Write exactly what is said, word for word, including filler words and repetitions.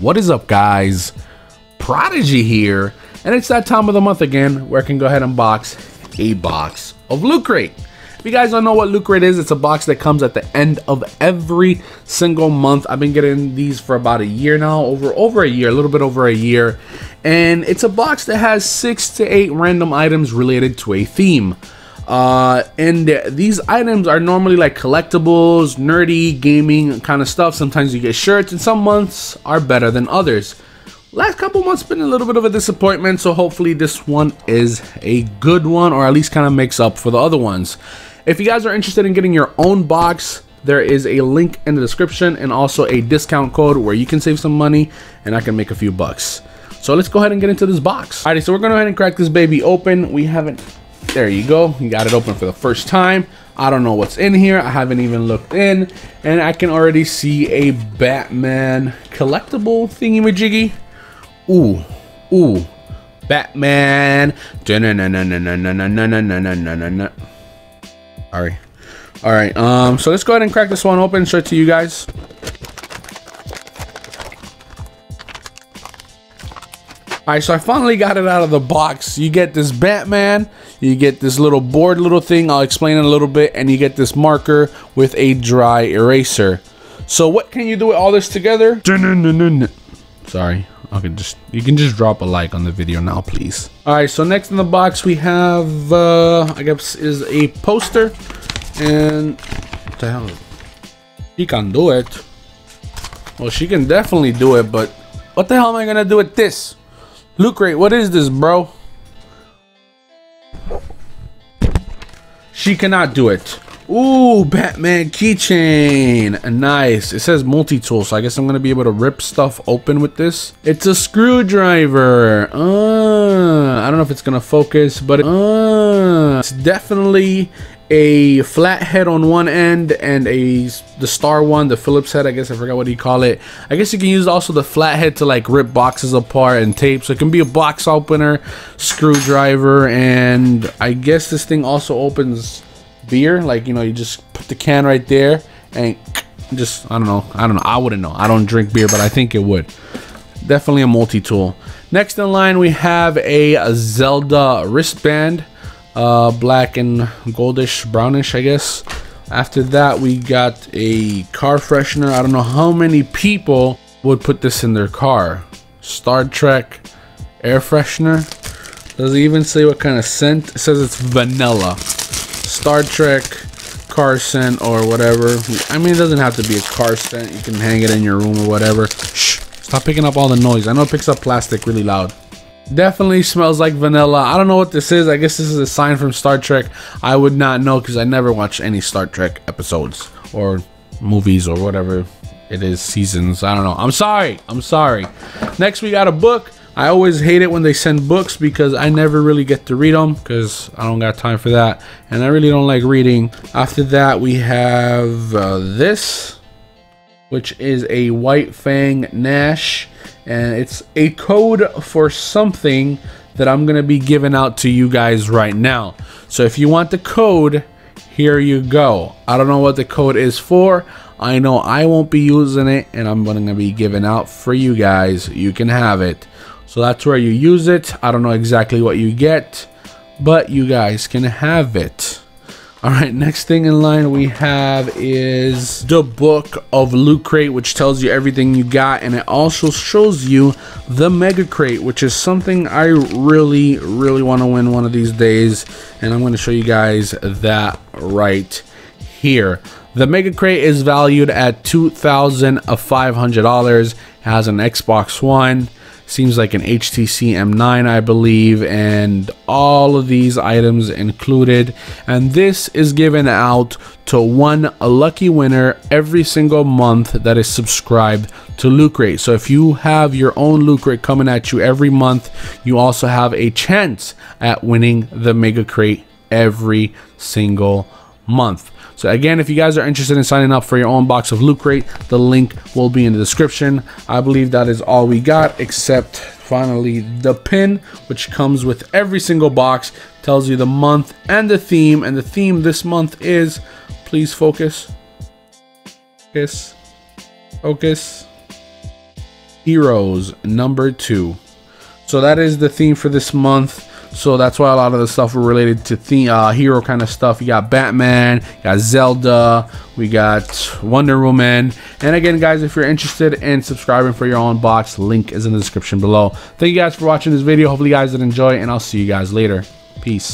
What is up, guys? Prodigy here, and it's that time of the month again where I can go ahead and box a box of Loot Crate. If you guys don't know what Loot Crate is, it's a box that comes at the end of every single month. I've been getting these for about a year now, over over a year, a little bit over a year, and it's a box that has six to eight random items related to a theme. Uh, and these items are normally like collectibles, nerdy, gaming kind of stuff. Sometimes you get shirts, and some months are better than others. Last couple months been a little bit of a disappointment, so hopefully this one is a good one, or at least kind of makes up for the other ones. If you guys are interested in getting your own box, there is a link in the description and also a discount code where you can save some money and I can make a few bucks. So let's go ahead and get into this box. Alrighty, so we're gonna go ahead and crack this baby open. We haven't... There you go, you got it open for the first time. I don't know what's in here, I haven't even looked in, and I can already see a Batman collectible thingy-majiggy. Ooh, ooh, Batman. All right, all right, um, so let's go ahead and crack this one open, show it to you guys. Alright, so I finally got it out of the box. You get this Batman, you get this little board little thing, I'll explain in a little bit, and you get this marker with a dry eraser. So what can you do with all this together? Sorry, I can just you can just drop a like on the video now, please. Alright, so next in the box we have, uh, I guess, is a poster. And what the hell? She can do it. Well, she can definitely do it, but what the hell am I gonna do with this? Loot Crate, what is this, bro? She cannot do it. Ooh, Batman keychain. Nice. It says multi-tool, so I guess I'm gonna be able to rip stuff open with this. It's a screwdriver. Uh, I don't know if it's gonna focus, but it, uh, it's definitely a flat head on one end and a the star one, the Phillips head, I guess, I forgot what you call it. I guess you can use also the flat head to like rip boxes apart and tape, so it can be a box opener, screwdriver, and I guess this thing also opens beer. Like, you know, you just put the can right there and just, I don't know, I don't know, I wouldn't know, I don't drink beer, but I think it would. Definitely a multi-tool. Next in line we have a, a Zelda wristband. Uh, black and goldish, brownish, I guess. After that, we got a car freshener. I don't know how many people would put this in their car. Star Trek air freshener. Does it even say what kind of scent? It says it's vanilla. Star Trek car scent or whatever. I mean, it doesn't have to be a car scent. You can hang it in your room or whatever. Shh, stop picking up all the noise. I know it picks up plastic really loud. Definitely smells like vanilla. I don't know what this is. I guess this is a sign from Star Trek. I would not know because I never watched any Star Trek episodes or movies or whatever it is, seasons. I don't know. I'm sorry. I'm sorry. Next, we got a book. I always hate it when they send books because I never really get to read them because I don't got time for that. And I really don't like reading. After that, we have uh, this, which is a White Fang Nash, and it's a code for something that I'm gonna be giving out to you guys right now. So if you want the code, here you go. I don't know what the code is for. I know I won't be using it, and I'm gonna be giving out for you guys. You can have it. So that's where you use it. I don't know exactly what you get, but you guys can have it. All right, next thing in line we have is the book of Loot Crate, which tells you everything you got, and it also shows you the Mega Crate, which is something I really, really want to win one of these days, and I'm going to show you guys that right here. The Mega Crate is valued at two thousand five hundred dollars. It has an Xbox One. Seems like an H T C M nine, I believe, and all of these items included. And this is given out to one lucky winner every single month that is subscribed to Loot Crate. So if you have your own Loot Crate coming at you every month, you also have a chance at winning the Mega Crate every single month. So again, if you guys are interested in signing up for your own box of Loot Crate, the link will be in the description. I believe that is all we got, except finally the pin, which comes with every single box, tells you the month and the theme, and the theme this month is, please focus, focus, focus, Heroes number two. So that is the theme for this month. So that's why a lot of the stuff were related to theme, uh, hero kind of stuff. You got Batman, you got Zelda, we got Wonder Woman. And again, guys, if you're interested in subscribing for your own box, link is in the description below. Thank you guys for watching this video. Hopefully you guys did enjoy, and I'll see you guys later. Peace.